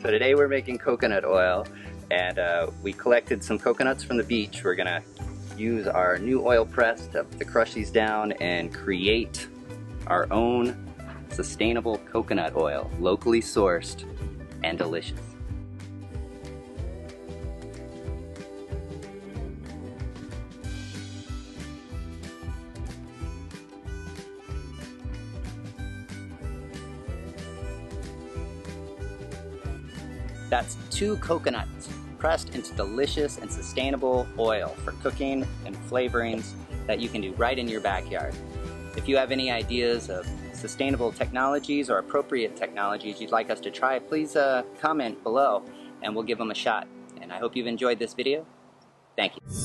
So today we're making coconut oil, and we collected some coconuts from the beach. We're gonna use our new oil press to crush these down and create our own sustainable coconut oil, locally sourced and delicious. That's 2 coconuts pressed into delicious and sustainable oil for cooking and flavorings that you can do right in your backyard. If you have any ideas of sustainable technologies or appropriate technologies you'd like us to try, please comment below and we'll give them a shot. And I hope you've enjoyed this video. Thank you.